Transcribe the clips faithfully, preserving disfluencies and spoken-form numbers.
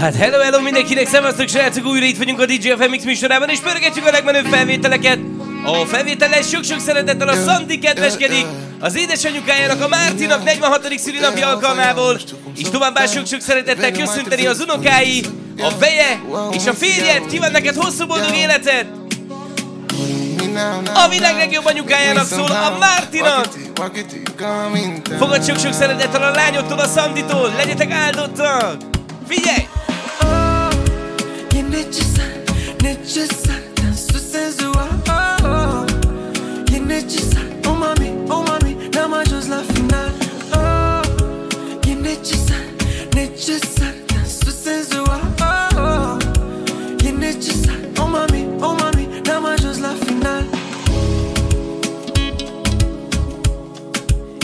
Hát hello, hello mindenkinek, szevasztok srácok, újra itt vagyunk a dé dzsé Femix műsorában, és pörgetjük a legmenőbb felvételeket. A felvétellel sok-sok szeretettel a Szandi kedveskedik az édesanyukájának, a Mártinak negyvenhatodik szülinapja alkalmából, és továbbá sok-sok szeretettel köszönteni az unokái, a veje és a férjed. Kíván neked hosszú boldog életet! A világ legjobb anyukájának szól, a Mártinak! Fogad sok-sok szeretettel a lányodtól, a Szanditól, legyetek áldottak! Figyelj!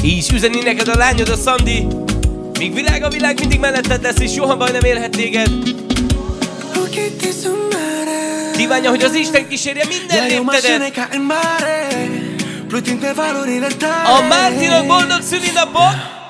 Így is üzeni neked a lányod, a Szandi. Míg világ, a világ mindig melletted lesz, és soha baj nem érhet téged. Kívánja, hogy az Isten kísérje minden léptedet. A Mártinak boldog szülinapot!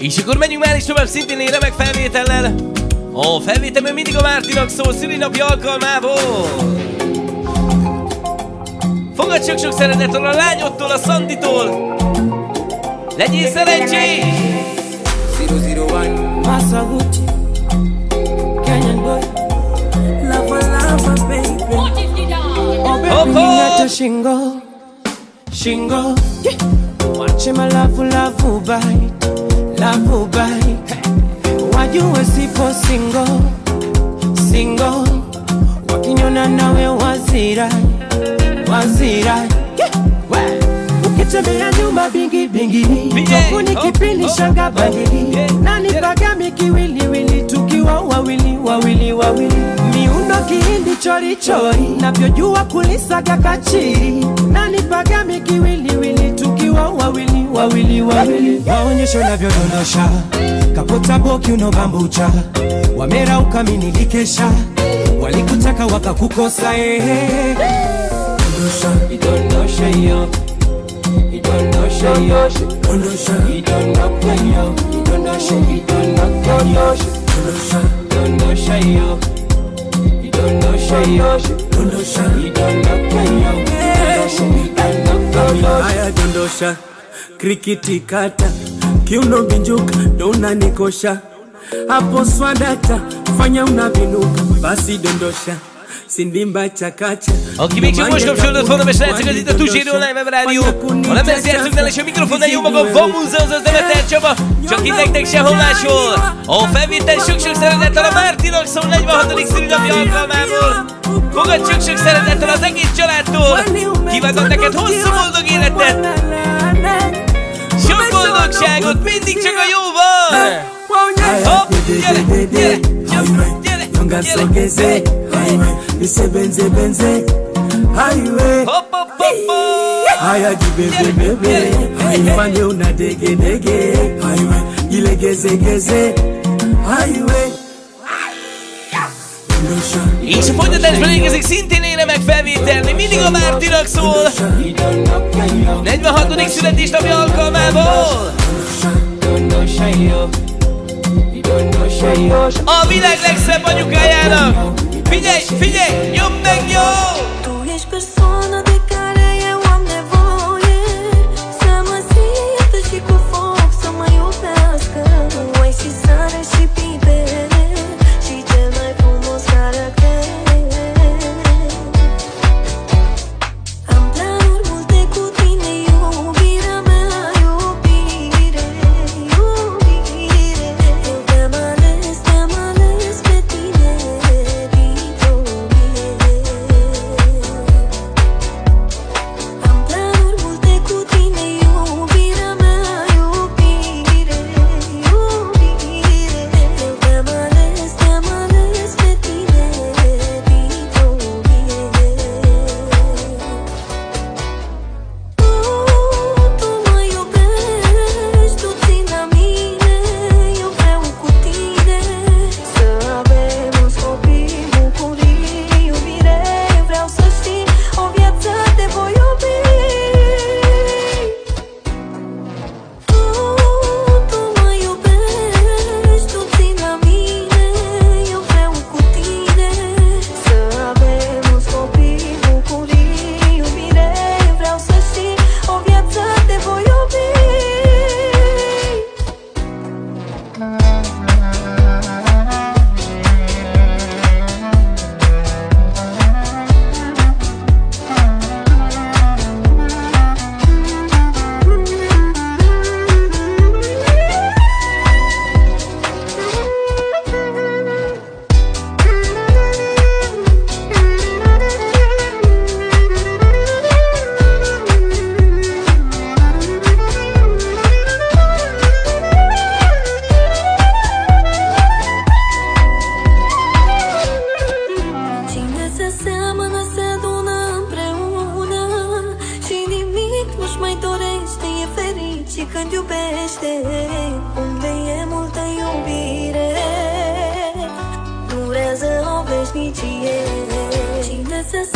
És akkor menjünk már is tovább szintén egy remek felvétellel. A felvételben mindig a Mártinak szól szülinapja alkalmából. Fogad sok-sok szeretettel a lányodtól, a Szanditól. Legyél szerencsés! Love will bite. Why you a simple single, single? Walking on and now it was it right, was it right? Well, look at me and you my bingy bingy. Kuni kipindi shanga bangi. Nani baga miki willy willy. Tukiwa wa willy wa willy wa willy. Miuno kihindi chori chori. Na vyojua kulisa gakachiri. Nani baga miki willy willy. Tukiwa wa willy. Wawili wawili waonyesho navyodondosha kapota boki unobambucha wamera ukaminilikesha walikutaka wakakukosa ehe dondosha idondosha yo idondosha yo dondosha idondosha yo idondosha idondosha yo idondosha yo dondosha idondosha yo krikiti kata kiuno binjuka dona nikosha hapo swadata fanya unabinuka basi dondosha szindimba chakacha. Aki még csak most kapcsolódott volna, és látszik, hogy itt a Tusérő Online Web Rádió. A lemez játszóknál és a mikrofonnál jó magam, van múzeum, az Demeter Csaba, csak itt nektek sehol máshol. A felvétel sok-sok szeretettel a Mártinak szól negyvenhatodik szülinapja alkalmából. Fogad sok-sok szeretettel az egész családtól. Kívánok neked hosszú boldog életet. Sok boldogságot, mindig csak a jóval! Hopp, gyere, gyere, gyere, gyere, gyere! Hopp, hopp, hopp! És a folytatásban érkezik szintén én remek felvételni, mindig a Mártinak szól negyvenhatodik születésnapja alkalmából. A világ legszebb anyukájának. Figyelj, figyelj, nyomd meg, nyomd! P G A. Cine să